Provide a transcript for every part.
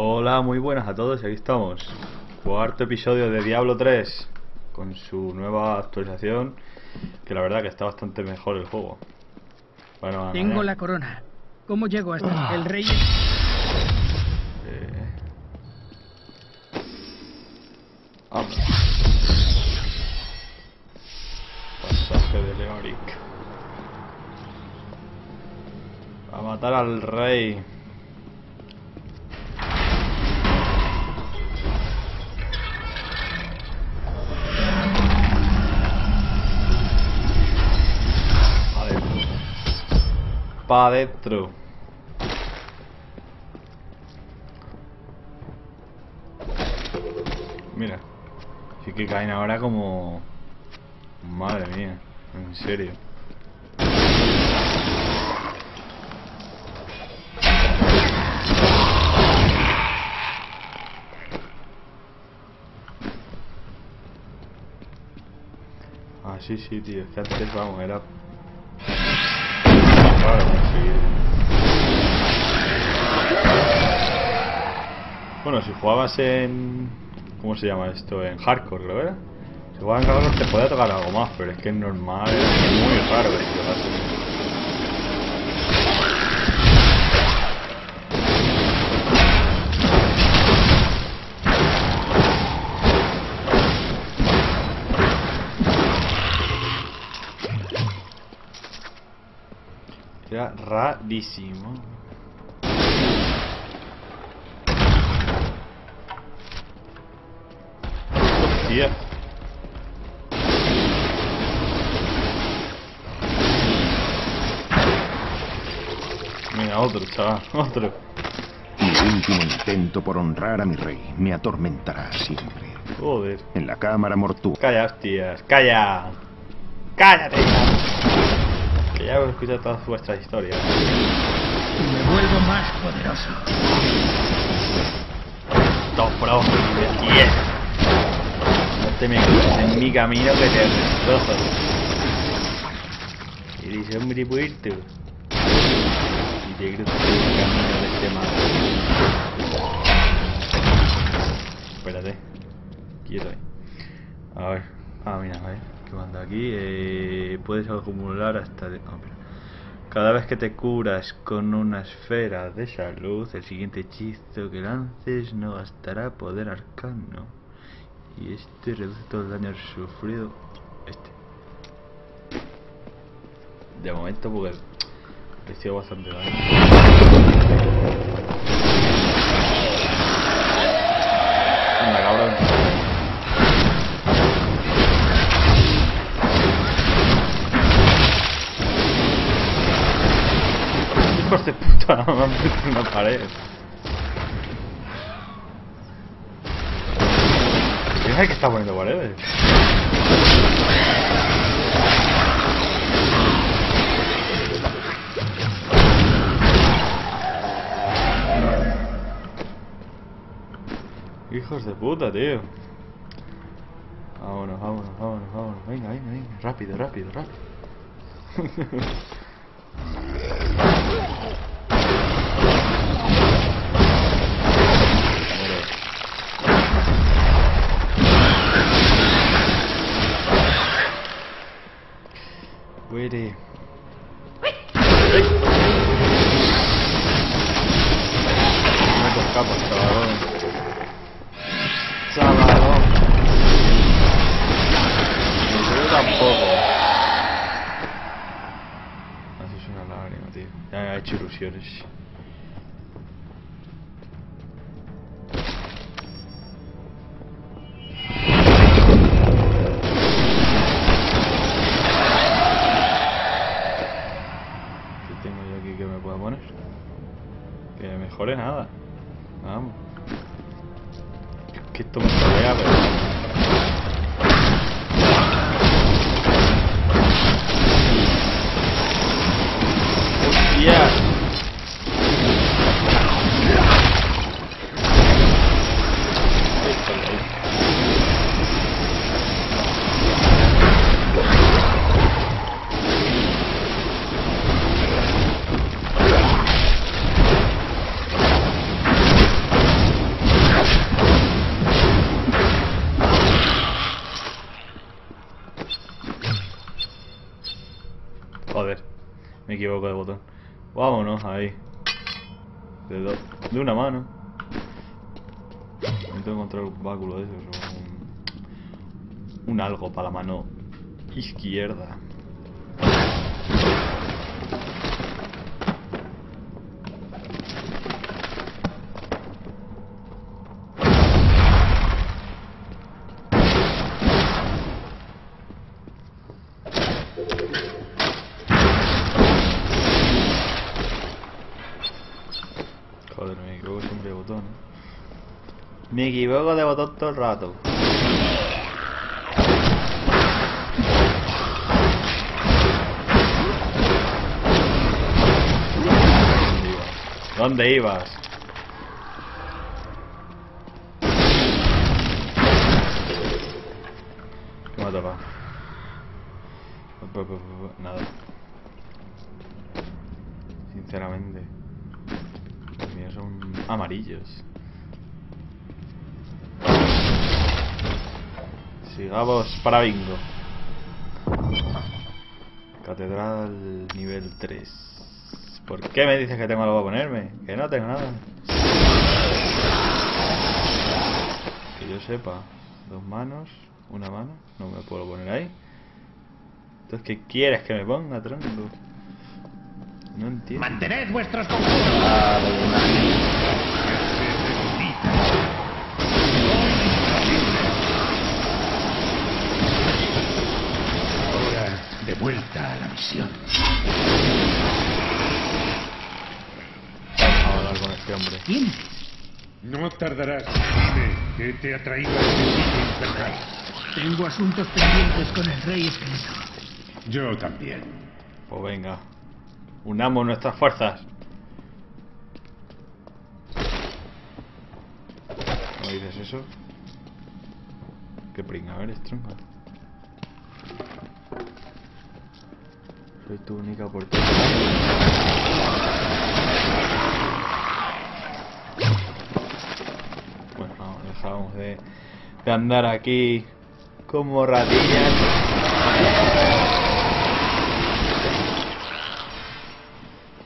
Hola, muy buenas a todos, aquí estamos. Cuarto episodio de Diablo 3 con su nueva actualización, que la verdad que está bastante mejor el juego. Bueno, tengo la corona. ¿Cómo llego hasta el rey? Pasaje de Leoric. A matar al rey. Pa' dentro. Mira, sí que caen ahora como... Madre mía, en serio. Ah, sí, tío, es que antes, vamos, era... Claro, sí. Bueno, si jugabas en... ¿Cómo se llama esto? En hardcore, ¿lo ves? Si jugabas en hardcore te podía tocar algo más, pero es que es normal, es muy raro de tocarse. Era rarísimo. Hostia. Mira, otro, chaval, otro. Mi último intento por honrar a mi rey me atormentará siempre. Joder. En la cámara mortuoria. Calla, hostias, calla. Cállate. Que ya he escuchado todas vuestras historias. Me vuelvo más poderoso. Top pro, yes. No te me cruzas en mi camino que te destrozo. Eres hombre puerto. Y te cruzas en el camino de este mar. Espérate. Quieto ahí. A ver. Ah, mira, a ver. Que manda aquí, puedes acumular hasta de... Cada vez que te curas con una esfera de salud, el siguiente hechizo que lances no gastará poder arcano. Y este reduce todo el daño sufrido. De momento, porque he sido bastante daño. Hijos de puta, me han puesto una pared. ¿Quién es el que está poniendo paredes? Hijos de puta, tío. Vámonos. Venga. Rápido. Muere. No te escapas, chavalón. Yo tampoco. Eso es una lágrima, tío. Ya me ha hecho ilusiones. Que mejore nada. Vamos. Es que esto me pelea, pero... ¡Hostia! equivoco de botón. Vámonos ahí. De una mano. Intento encontrar un báculo de esos. Un algo para la mano izquierda. Me equivoco de botón todo el rato. ¿Dónde ibas? ¿Qué me ha tapado? Nada. Sinceramente. Los míos son amarillos. Sigamos para bingo. Catedral nivel 3. ¿Por qué me dices que tengo algo a ponerme? Que no tengo nada. Que yo sepa. Dos manos, una mano. No me puedo poner ahí. Entonces, ¿qué quieres que me ponga, tronco? No entiendo. Mantened vuestros conjuros. De vuelta a la misión. Vamos a hablar con este hombre. ¿Quién? No tardarás. Dime, ¿qué te ha traído a este sitio infernal? Tengo asuntos pendientes con el rey esqueleto. Yo también. Pues venga, unamos nuestras fuerzas. ¿No dices eso? Qué pringa eres, tronco. Soy tu única oportunidad. Bueno, dejamos de andar aquí como ratillas.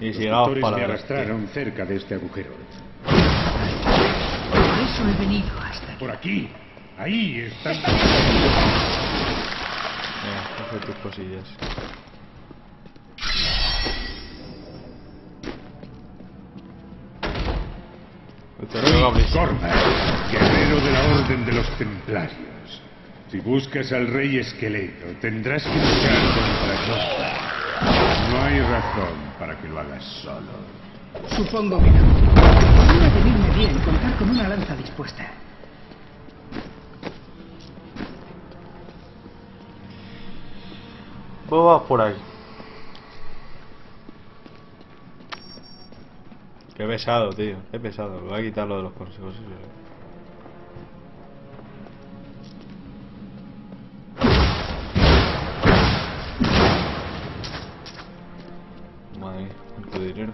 Y sigamos para me arrastraron cerca de este agujero. Por eso he venido hasta por aquí. Ahí están. Coge tus cosillas. Cormac, guerrero de la Orden de los Templarios. Si buscas al rey esqueleto, tendrás que luchar contra Cormac. No hay razón para que lo hagas solo. Supongo que no. Debe venirme bien contar con una lanza dispuesta. Pues va por ahí. Qué pesado, tío. Qué pesado. Me voy a quitar lo de los consejos. Madre mía, cuánto dinero.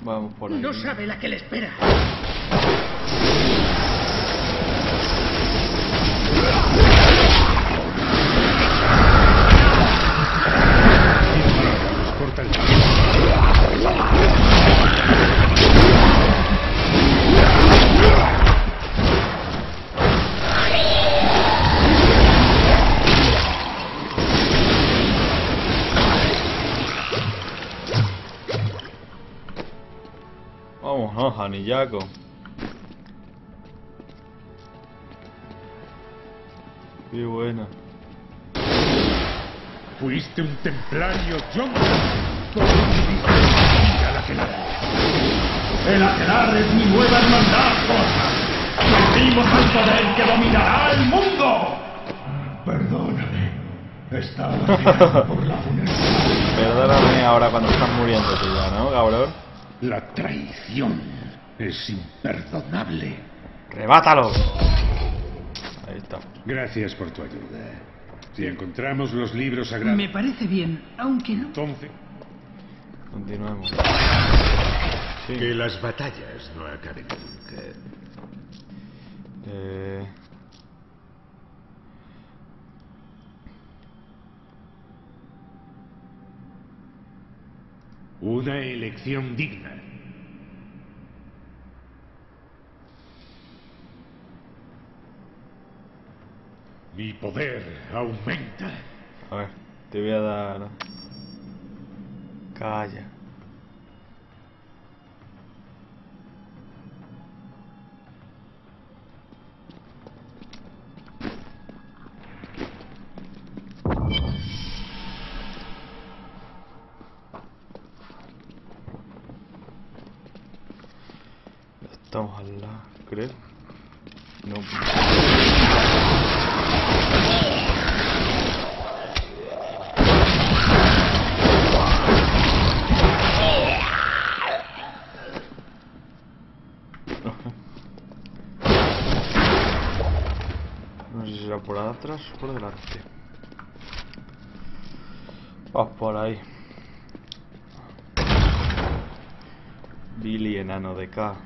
Vamos por ahí. No sabe la que le espera. Anillaco. Qué buena. Fuiste un templario, John. El Akelar es mi nueva hermandad, Cormac. Servimos al poder que dominará el mundo. Perdóname. Estaba por la funeraria. Perdóname ahora cuando estás muriendo tú ya, ¿no, cabrón? La traición es imperdonable. ¡Rebátalo! Ahí estamos. Gracias por tu ayuda. Si encontramos los libros sagrados... Me parece bien, aunque no... Entonces... Continuamos. Sí. Que las batallas no acaben nunca. Una elección digna. Mi poder aumenta. A ver, te voy a dar... Calla. Estamos al lado, creo. No. No sé si será por atrás o por delante. Vamos por ahí. Billy, enano de K.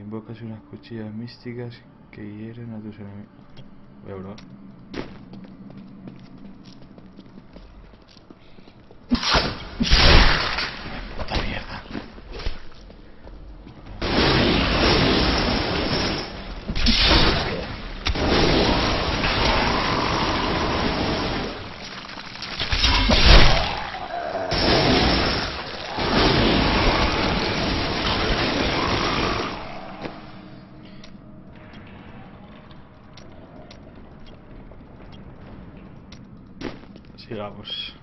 Invocas unas cuchillas místicas que hieren a tus enemigos. Voy a probar. ¡Puta mierda! Sigamos.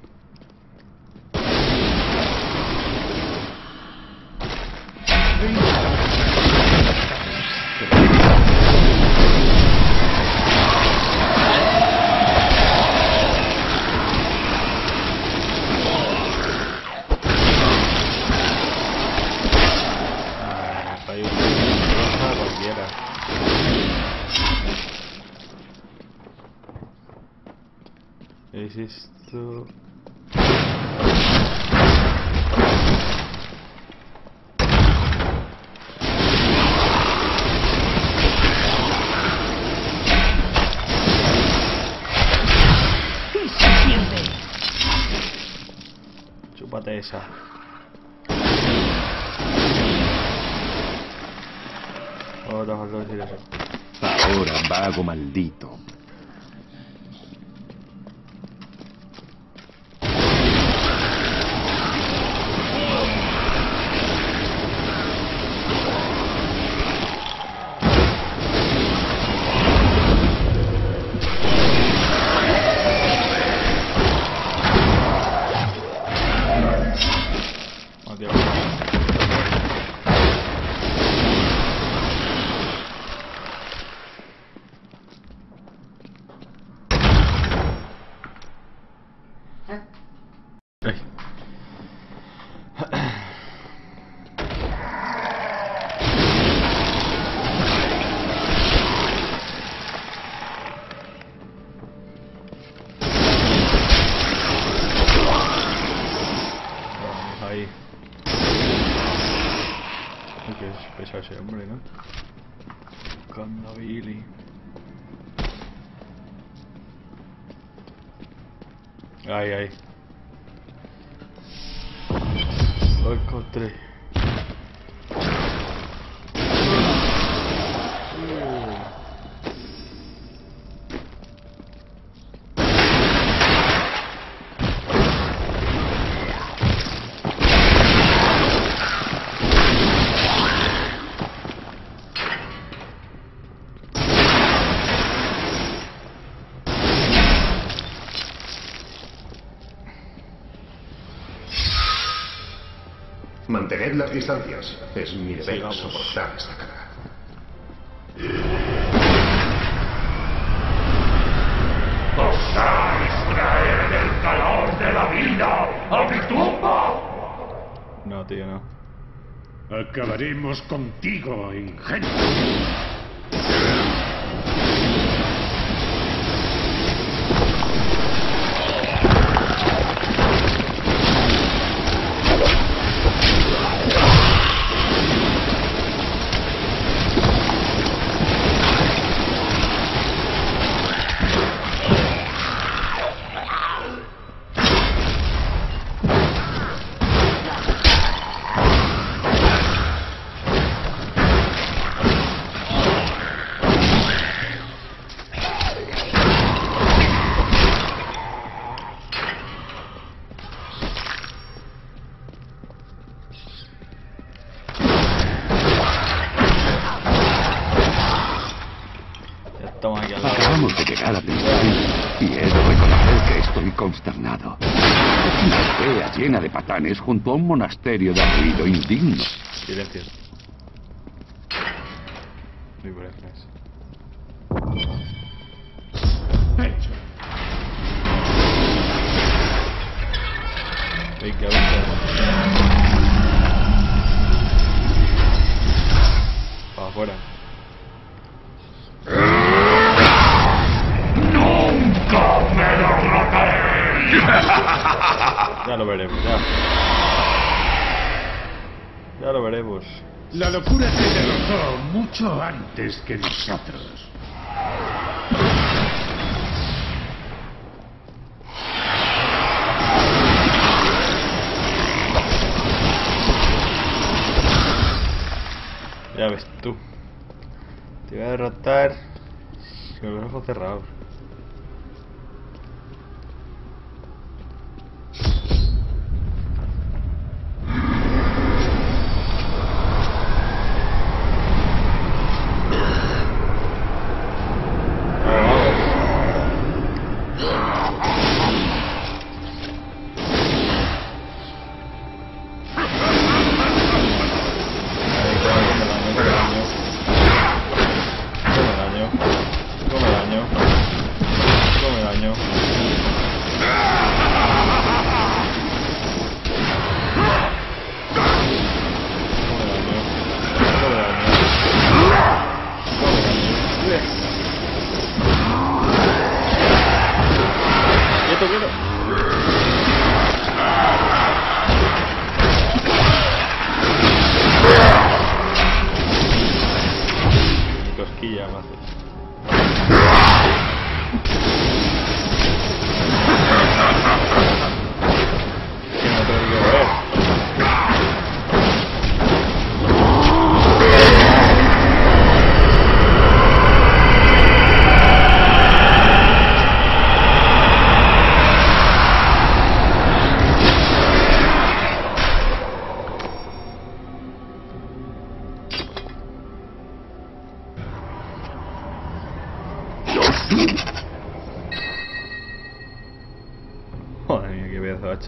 Es esto. ¿Qué se siente? Chúpate esa. Ahora os lo diré. Ahora, vago maldito. es a ese hombre, ¿no? Buscando a Billy. Ahí, ahí. Lo encontré. Mantened las distancias. Es mi deber soportar esta carga. ¡Osad extraer del calor de la vida a mi tumba! No, tío, no. Acabaremos contigo, ingenuo. Acabamos de llegar a Tintensión y he de reconocer que estoy consternado. Una aldea llena de patanes junto a un monasterio de abrido indigno. Silencio. Libreces. Hecho. Venga, venga. Para afuera. Ya lo veremos, ya. Ya lo veremos. La locura se derrotó mucho antes que nosotros. Ya ves tú. Te voy a derrotar con los ojos cerrados.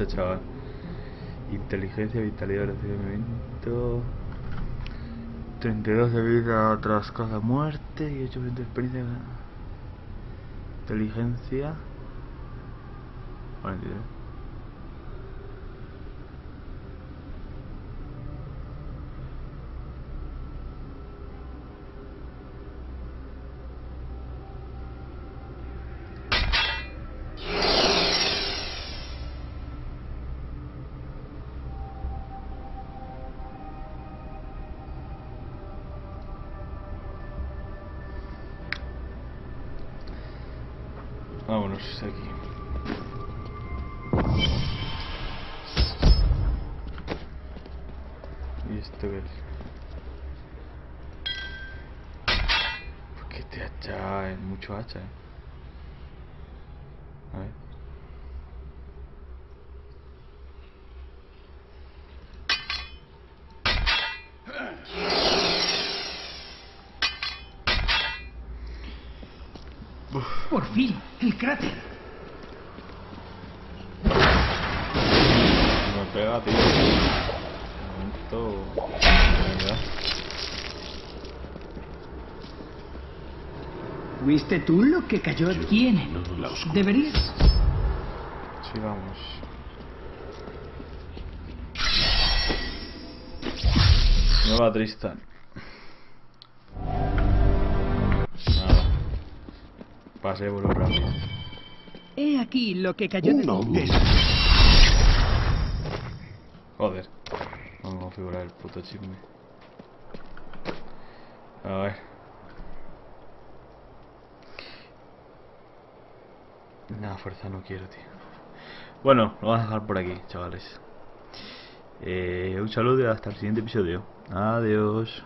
Chaval, inteligencia, vitalidad, recibimiento, 32 de vida tras cada muerte y 8% de experiencia. Inteligencia, 43. menos aquí. ¿Y esto qué es? Porque este hacha es mucho hacha, A ver. Por fin, el cráter. Me pega, tío. ¿Fuiste tú lo que cayó aquí en él? ¿Deberías? Sí, vamos. Nueva Tristan. Pasé por lo rápido. He aquí lo que cayó de montes. Joder. Vamos a configurar el puto chisme. A ver. Nada, fuerza no quiero, tío. Bueno, lo vamos a dejar por aquí, chavales. Un saludo y hasta el siguiente episodio. Adiós.